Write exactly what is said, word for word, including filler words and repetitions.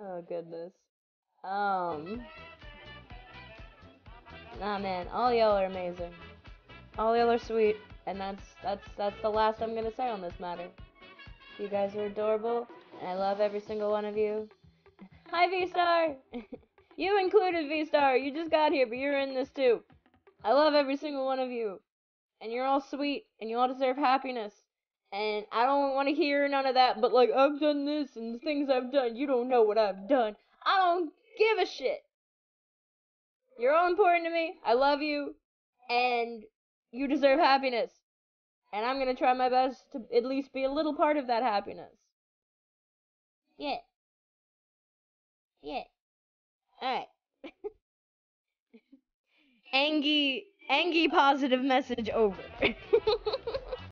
Oh goodness. Um. Nah, man. All y'all are amazing. All y'all are sweet, and that's that's that's the last I'm gonna say on this matter. You guys are adorable, and I love every single one of you. Hi, V-Star. You included, V-Star. You just got here, but you're in this too. I love every single one of you, and you're all sweet, and you all deserve happiness. And I don't want to hear none of that, but like, I've done this and the things I've done, you don't know what I've done. I don't give a shit. You're all important to me. I love you. And you deserve happiness. And I'm going to try my best to at least be a little part of that happiness. Yeah. Yeah. Alright. Angie, Angie positive message over.